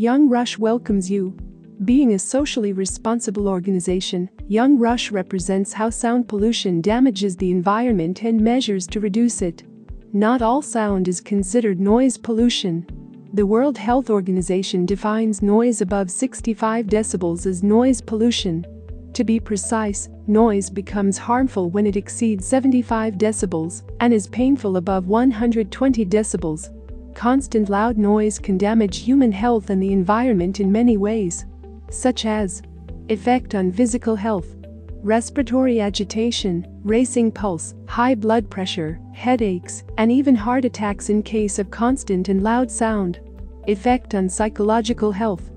Young Rush welcomes you. Being a socially responsible organization, Young Rush represents how sound pollution damages the environment and measures to reduce it. Not all sound is considered noise pollution. The World Health Organization defines noise above 65 decibels as noise pollution. To be precise, noise becomes harmful when it exceeds 75 decibels and is painful above 120 decibels. Constant loud noise can damage human health and the environment in many ways, such as effect on physical health, respiratory agitation, racing pulse, high blood pressure, headaches, and even heart attacks in case of constant and loud sound. Effect on psychological health,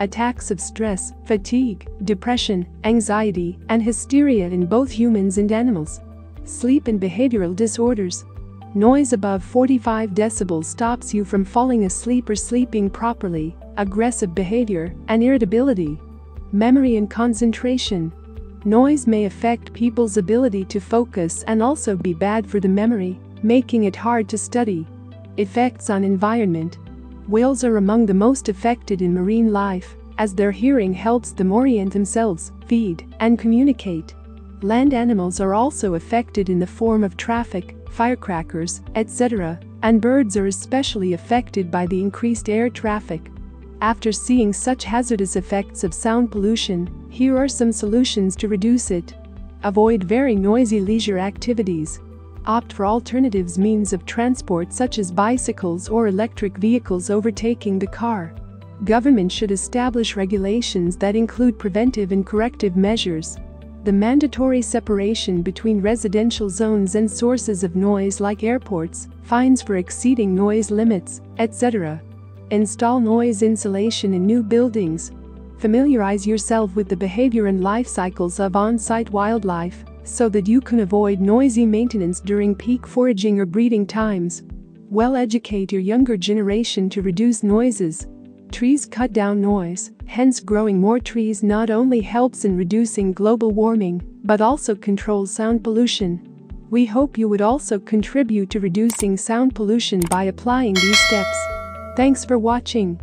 attacks of stress, fatigue, depression, anxiety, and hysteria in both humans and animals. Sleep and behavioral disorders. Noise above 45 decibels stops you from falling asleep or sleeping properly, aggressive behavior, and irritability. Memory and concentration. Noise may affect people's ability to focus and also be bad for the memory, making it hard to study. Effects on environment. Whales are among the most affected in marine life, as their hearing helps them orient themselves, feed, and communicate. Land animals are also affected in the form of traffic, firecrackers, etc., and birds are especially affected by the increased air traffic. After seeing such hazardous effects of sound pollution, here are some solutions to reduce it. Avoid very noisy leisure activities. Opt for alternatives means of transport such as bicycles or electric vehicles overtaking the car. Government should establish regulations that include preventive and corrective measures. The mandatory separation between residential zones and sources of noise like airports, fines for exceeding noise limits, etc. Install noise insulation in new buildings. Familiarize yourself with the behavior and life cycles of on-site wildlife so that you can avoid noisy maintenance during peak foraging or breeding times. Well, educate your younger generation to reduce noises. Trees cut down noise, hence growing more trees not only helps in reducing global warming, but also controls sound pollution. We hope you would also contribute to reducing sound pollution by applying these steps. Thanks for watching.